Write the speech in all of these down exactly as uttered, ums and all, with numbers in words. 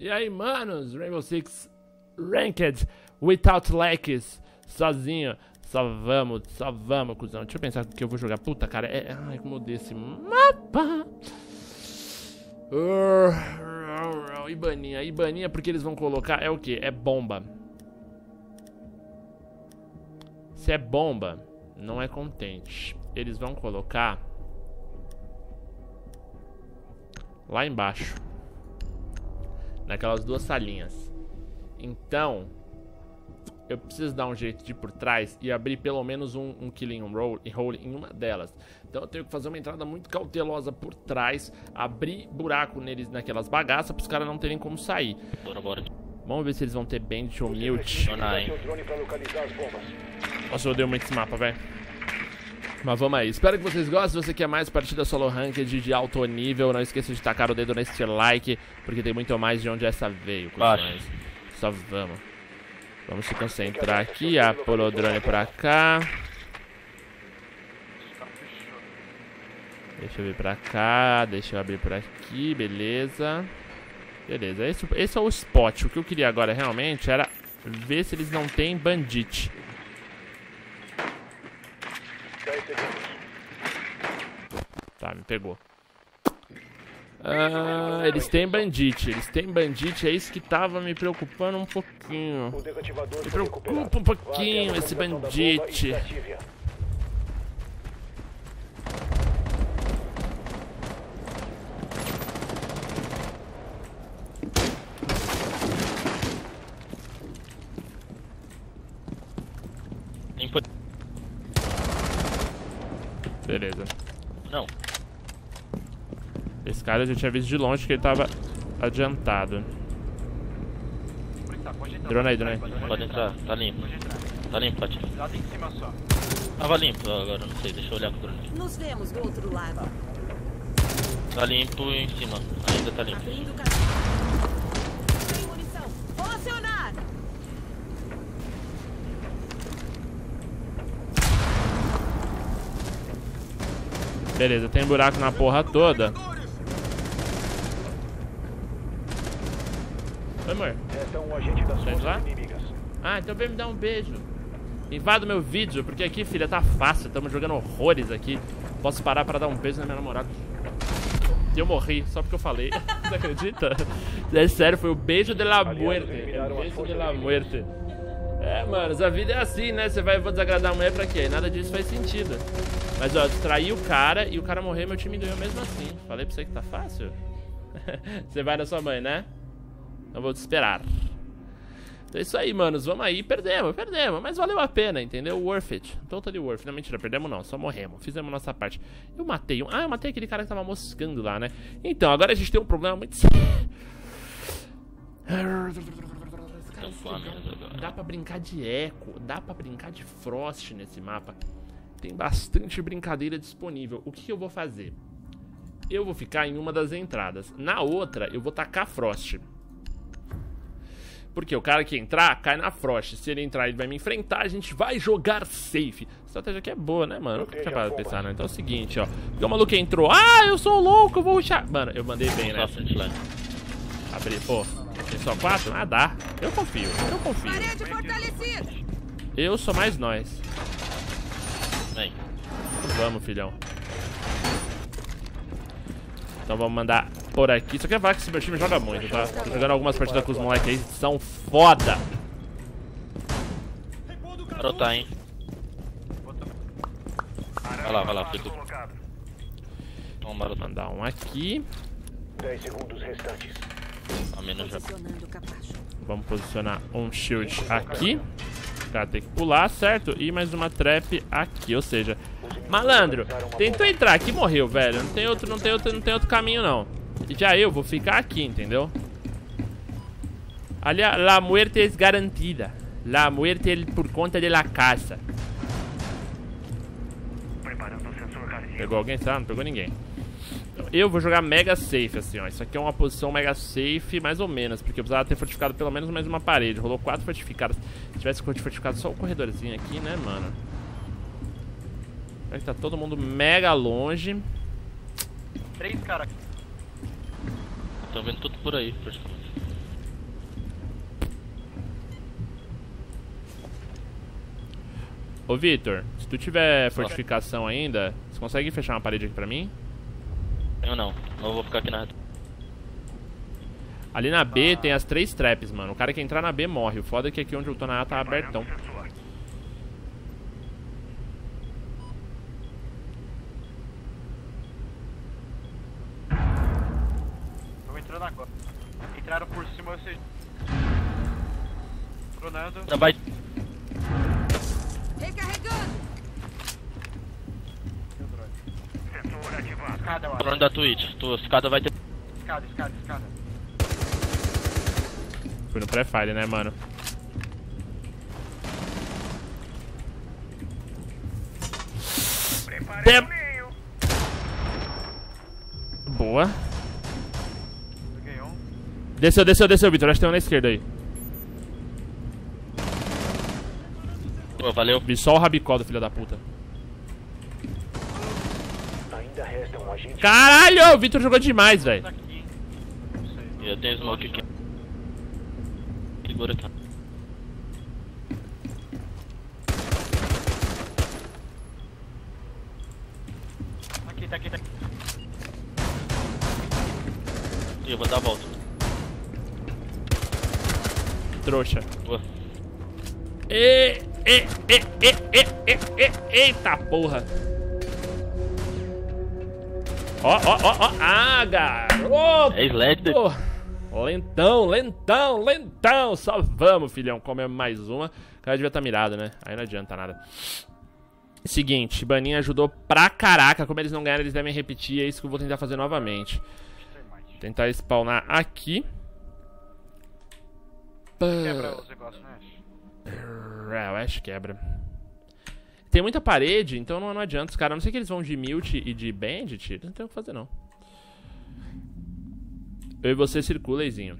E aí, manos, Rainbow Six Ranked Without Lacks, sozinho. Só vamos, só vamos, cuzão. Deixa eu pensar no que eu vou jogar. Puta, cara, é... Ai, como eu dei esse mapa. Uh, Ibaninha, Ibaninha, porque eles vão colocar... É o quê? É bomba. Se é bomba, não é contente. Eles vão colocar... Lá embaixo. Naquelas duas salinhas. Então... Eu preciso dar um jeito de ir por trás e abrir pelo menos um, um killing roll e roll em uma delas. Então eu tenho que fazer uma entrada muito cautelosa por trás, abrir buraco neles naquelas bagaças para os caras não terem como sair. Bora, bora. Vamos ver se eles vão ter Bandit ou Mute. Nossa, eu odeio muito esse mapa, velho. Mas vamos aí, espero que vocês gostem. Se você quer mais partida solo ranked de alto nível, não esqueça de tacar o dedo nesse like, porque tem muito mais de onde essa veio. Só vamos. Vamos se concentrar aqui, apolo o drone pra cá. Deixa eu vir pra cá, deixa eu abrir por aqui, beleza. Beleza, esse, esse é o spot. O que eu queria agora realmente era ver se eles não tem bandit. Tá, me pegou. Ah, eles têm bandit, eles têm bandit, é isso que tava me preocupando um pouquinho. Me preocupa um pouquinho esse bandit. Beleza. Não. Esse cara eu já tinha visto de longe que ele tava adiantado. Drone aí, drone aí. Pode entrar, tá limpo. Tá limpo, Paty. Tava limpo agora, não sei, deixa eu olhar pro drone. Nos vemos do outro lado. Tá limpo em cima, ainda tá limpo. Sem munição, vou acionar! Beleza, tem buraco na porra toda. Oi, amor. Ah, então vem me dar um beijo. Invada o meu vídeo, porque aqui, filha, tá fácil. Estamos jogando horrores aqui. Posso parar pra dar um beijo na minha namorada. E eu morri, só porque eu falei. Você acredita? É sério, foi o beijo de la muerte. O beijo de la muerte. É, mano, a vida é assim, né? Você vai, eu vou desagradar a mulher pra quê? Nada disso faz sentido. Mas, ó, distraí o cara e o cara morreu, meu time ganhou mesmo assim. Falei pra você que tá fácil? Você vai na sua mãe, né? Não vou te esperar. Então é isso aí, manos. Vamos aí. Perdemos, perdemos. Mas valeu a pena, entendeu? Worth it. Totally worth it. Não, mentira. Perdemos não. Só morremos. Fizemos a nossa parte. Eu matei um... Ah, eu matei aquele cara que tava moscando lá, né? Então, agora a gente tem um problema muito... Cara, dá pra brincar de eco. Dá pra brincar de frost nesse mapa. Tem bastante brincadeira disponível. O que, que eu vou fazer? Eu vou ficar em uma das entradas. Na outra, eu vou tacar frost. Porque o cara que entrar, cai na frost. Se ele entrar, ele vai me enfrentar, a gente vai jogar safe. A estratégia aqui é boa, né, mano? Eu nunca tinha parado de pensar, não. Então é o seguinte, ó. Porque o maluco entrou. Ah, eu sou louco, eu vou rushar. Mano, eu mandei bem, né? Abri, pô. Tem só quatro? Ah, dá. Eu confio, eu confio. Eu sou mais nós. Vem. Vamos, filhão. Então vamos mandar... por aqui, só quer falar que esse meu time joga muito, tá? Tô jogando algumas partidas com os moleques aí, são foda! Garotar, hein? Vai lá, vai lá, fico. Vamos mandar um aqui. dez segundos restantes. A menos já. Vamos posicionar um shield aqui. O cara tem que pular, certo? E mais uma trap aqui, ou seja... Malandro, tentou entrar aqui e morreu, velho. Não tem outro, não tem outro, não tem outro caminho, não. Já eu vou ficar aqui, entendeu? Ali, la muerte es garantida. La muerte por conta de la casa. Pegou alguém, tá? Não pegou ninguém. Eu vou jogar mega safe, assim, ó. Isso aqui é uma posição mega safe, mais ou menos. Porque eu precisava ter fortificado pelo menos mais uma parede. Rolou quatro fortificadas. Se tivesse fortificado só o corredorzinho aqui, né, mano? Tá todo mundo mega longe. Três caras aqui. Tô vendo tudo por aí, praticamente. Ô Vitor, se tu tiver fortificação ainda, você consegue fechar uma parede aqui pra mim? Eu não, não vou ficar aqui na... Ali na B tem as três traps, mano. O cara que entrar na B morre. O foda é que aqui onde eu tô na A tá abertão. Tô entrando agora. Entraram por cima, eu sei. Tronando. Trabalho. Recarregando. Escada, eu acho. Tronando da Twitch. Tua escada vai ter... Escada, escada, escada. Fui no pré-fire, né, mano? Preparei o meio. Boa. Desceu, desceu, desceu, Vitor. Acho que tem um na esquerda aí. Boa, valeu. Vi só o rabicó do filho da puta. Ainda resta um agente. Caralho, o Vitor jogou demais, velho. Eu tenho smoke aqui. Segura aqui. Aqui, tá aqui, tá aqui. E eu vou dar a volta. Trouxa. Boa. E, e, e, e, e, e, e, eita porra. Ó, ó, ó, ó. Ah, garoto. É Slater. Lentão, lentão, lentão. Só vamos, filhão. Comer mais uma. O cara devia estar mirado, né? Aí não adianta nada. Seguinte, Baninha ajudou pra caraca. Como eles não ganharam, eles devem repetir. É isso que eu vou tentar fazer novamente. Tentar spawnar aqui. Quebra os negócios, né, Ash? É, o Ash quebra. Tem muita parede, então não, não adianta. Os caras, a não ser que eles vão de Mute e de Bandit, não tem o que fazer, não. Eu e você circula, Eizinho.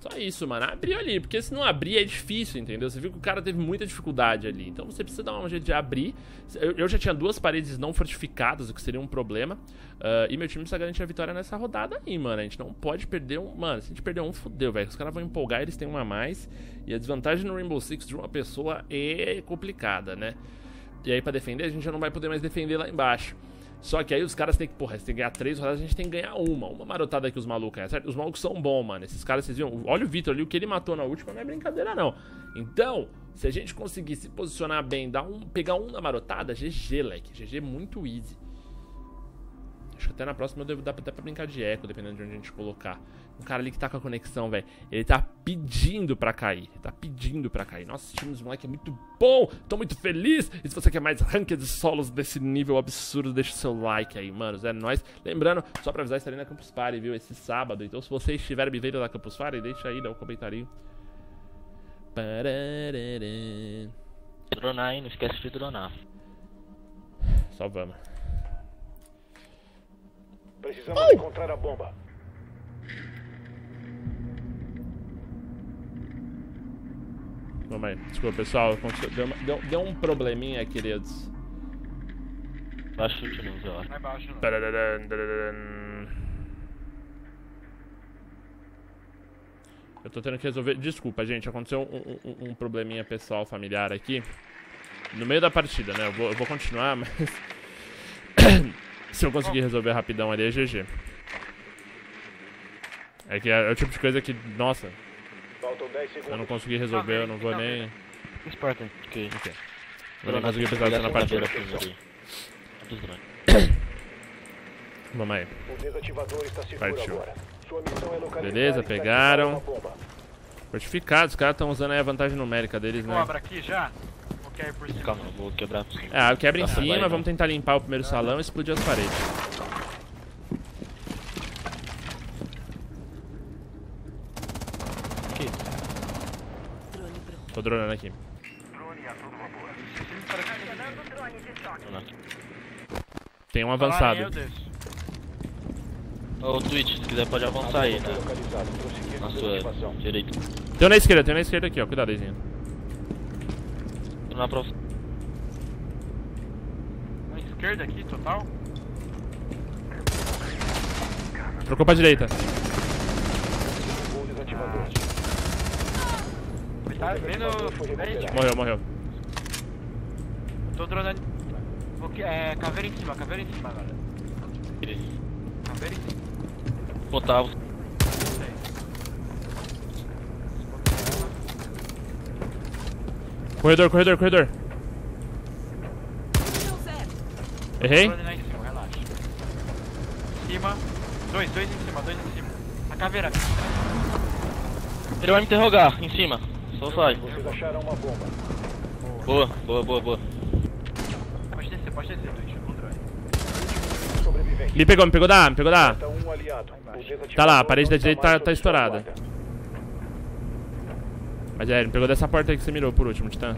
Só isso, mano. Abriu ali, porque se não abrir é difícil, entendeu? Você viu que o cara teve muita dificuldade ali. Então você precisa dar um jeito de abrir. Eu, eu já tinha duas paredes não fortificadas, o que seria um problema. Uh, e meu time precisa garantir a vitória nessa rodada aí, mano. A gente não pode perder um... Mano, se a gente perder um, fodeu, velho. Os caras vão empolgar, eles têm uma a mais. E a desvantagem no Rainbow Six de uma pessoa é complicada, né? E aí pra defender, a gente já não vai poder mais defender lá embaixo. Só que aí os caras têm que, porra, eles têm que ganhar três rodadas, a gente tem que ganhar uma. Uma marotada que os malucos, é certo? Os malucos são bons, mano. Esses caras, vocês viram? Olha o Vitor ali, o que ele matou na última não é brincadeira, não. Então, se a gente conseguir se posicionar bem, dar um, pegar um na marotada, G G, leque. G G muito easy. Acho que até na próxima eu devo dar até pra brincar de eco, dependendo de onde a gente colocar. Um cara ali que tá com a conexão, velho. Ele tá pedindo pra cair. Ele tá pedindo pra cair. Nossa, esse time dos moleque é muito bom. Tô muito feliz. E se você quer mais ranked solos desse nível absurdo, deixa o seu like aí, mano. É nóis. Lembrando, só pra avisar, estarei na Campus Party, viu? Esse sábado. Então, se você estiver me vendo na Campus Party, deixa aí, dá um comentarinho. Dronar aí, não esquece de dronar. Só vamos. Precisamos oh. encontrar a bomba. Vamos aí. Desculpa, pessoal. Deu, uma, deu, deu um probleminha, queridos. Baixo de luz, ó. Não é baixo, não. Eu tô tendo que resolver... Desculpa, gente. Aconteceu um, um, um probleminha pessoal, familiar aqui. No meio da partida, né? Eu vou, eu vou continuar, mas... Se eu conseguir resolver rapidão ali, é G G. É que é, é o tipo de coisa que... Nossa... Eu não consegui resolver, eu não vou nem... Spartan, ok. Ok. Eu não consegui pensar na partida. Vamos aí. Partiu. Beleza, pegaram. Fortificados, os caras estão usando aí a vantagem numérica deles, né? Cobra aqui já? Calma, eu vou quebrar. Ah, quebra em cima, vamos tentar limpar o primeiro salão e explodir as paredes. Tô dronando aqui. Tem um avançado. Ô, oh, Twitch, se quiser pode avançar aí, né? Na sua direita. Tem um na esquerda, tem um na esquerda aqui, ó. Cuidado, Eizinho. Tô na próxima. Na esquerda aqui, total? Trocou pra direita. Ah. Vem no... Morreu, morreu. Tô dronando. É, caveira em cima, caveira em cima, galera. Caveira em cima. Botava. Corredor, corredor, corredor. Errei. Em cima. Dois, dois em cima, dois em cima. A caveira. Ele vai me interrogar, em cima. Só sai. Vocês acharam uma bomba. Boa, boa, boa, boa. Pode descer, pode descer, Twitch. Controle. Me pegou, me pegou da A, me pegou da A. Tá lá, a parede da direita tá, tá estourada. Mas é, ele me pegou dessa porta aí que você mirou por último, Titã.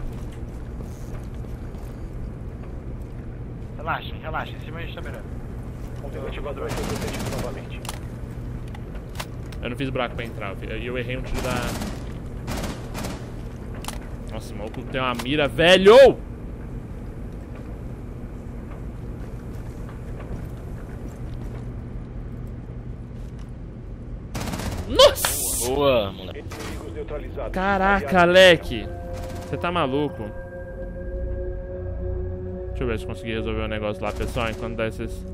Relaxa, relaxa, em cima a gente tá mirando. Eu não fiz buraco pra entrar, e eu errei um tiro da... Nossa, o maluco tem uma mira, velho! Nossa! Boa, moleque. Caraca, leque! Você tá maluco? Deixa eu ver se eu consegui resolver o um negócio lá, pessoal, enquanto dá esses...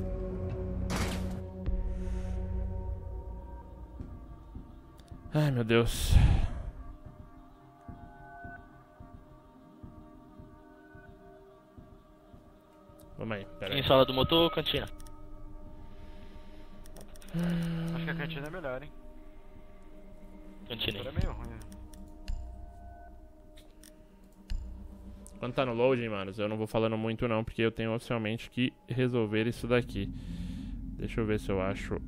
Ai, meu Deus. Vamos aí, pera aí. Em sala do motor ou cantina? Hum... Acho que a cantina é melhor, hein? Cantina. É meio ruim. Quando tá no loading, manos, eu não vou falando muito não, porque eu tenho oficialmente que resolver isso daqui. Deixa eu ver se eu acho...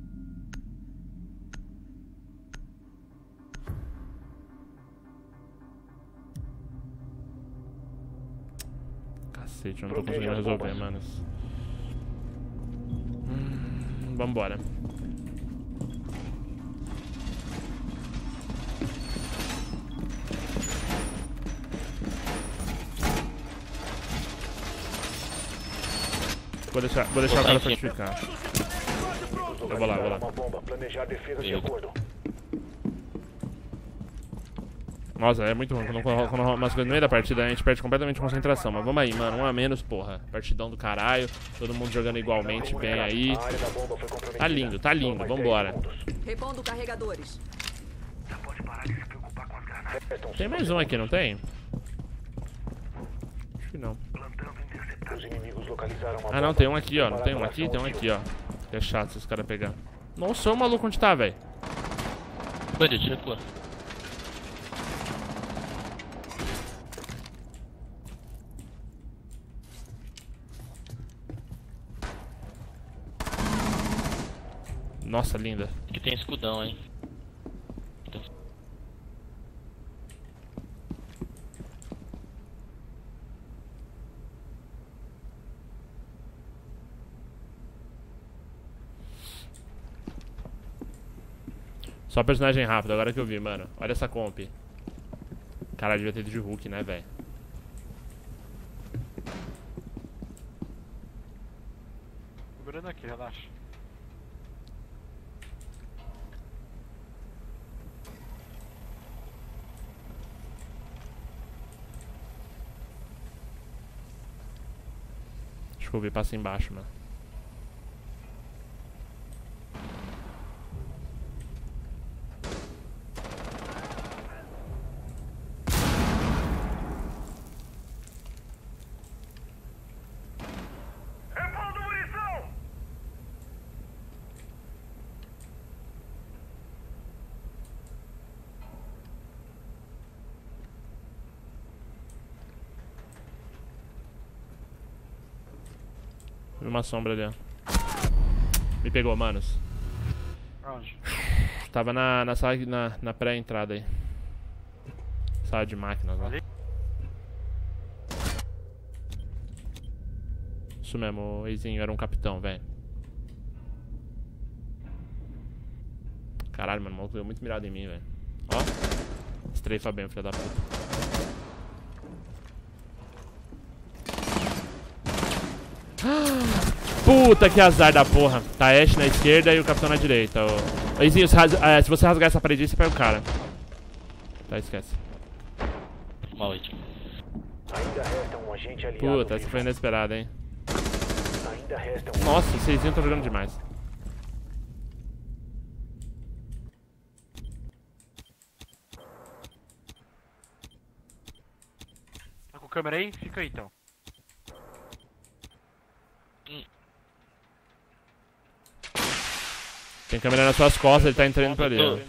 Cacete, eu não tô conseguindo resolver, manos. Hum, vambora. Vou deixar, vou deixar o cara fortificar. Eu vou lá, vou lá. Nossa, é muito ruim. Quando, quando, quando umas coisas no meio da partida, a gente perde completamente a concentração. Mas vamos aí, mano. Um a menos, porra. Partidão do caralho. Todo mundo jogando igualmente bem aí. Tá lindo, tá lindo. Vambora. Tem mais um aqui, não tem? Acho que não. Ah não, tem um aqui, ó. Não tem um aqui, tem um aqui, ó. Que é chato esses caras pegar. Nossa, o maluco onde tá, velho? Bandit, recua. Nossa, linda. Aqui tem escudão, hein. Só personagem rápido, agora que eu vi, mano. Olha essa comp. Caralho, devia ter ido de Hulk, né, velho? Tô virando aqui, relaxa. Acho que eu vi, passa embaixo, mano. Uma sombra ali, ó. Me pegou, manos. Onde? Tava na, na sala, na, na pré-entrada aí. Sala de máquinas lá. Isso mesmo, o Eizinho era um capitão, velho. Caralho, mano, o maluco deu muito mirado em mim, velho. Ó, estreifa bem, filha da puta. Puta que azar da porra. Tá Ash na esquerda e o capitão na direita. Oizinho, se, rasga, é, se você rasgar essa parede, você pega o cara. Tá, esquece. Mallet. Puta, essa foi inesperada, hein. Nossa, vocês estão jogando demais. Tá com a câmera aí? Fica aí então. Tem câmera nas suas costas, ele tá entrando pra ali. Eu tô,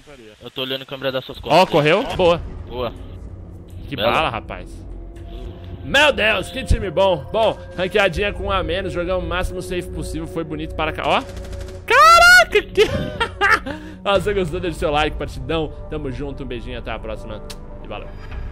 eu tô olhando a câmera das suas costas. Ó, oh, correu? Boa. Boa. Que Bela. bala, rapaz. Meu Deus, que time bom. Bom, ranqueadinha com um a menos, jogamos o máximo safe possível, foi bonito para cá. Ó. Caraca, que... Se você gostou, deixa o seu like, partidão. Tamo junto, um beijinho, até a próxima. E valeu.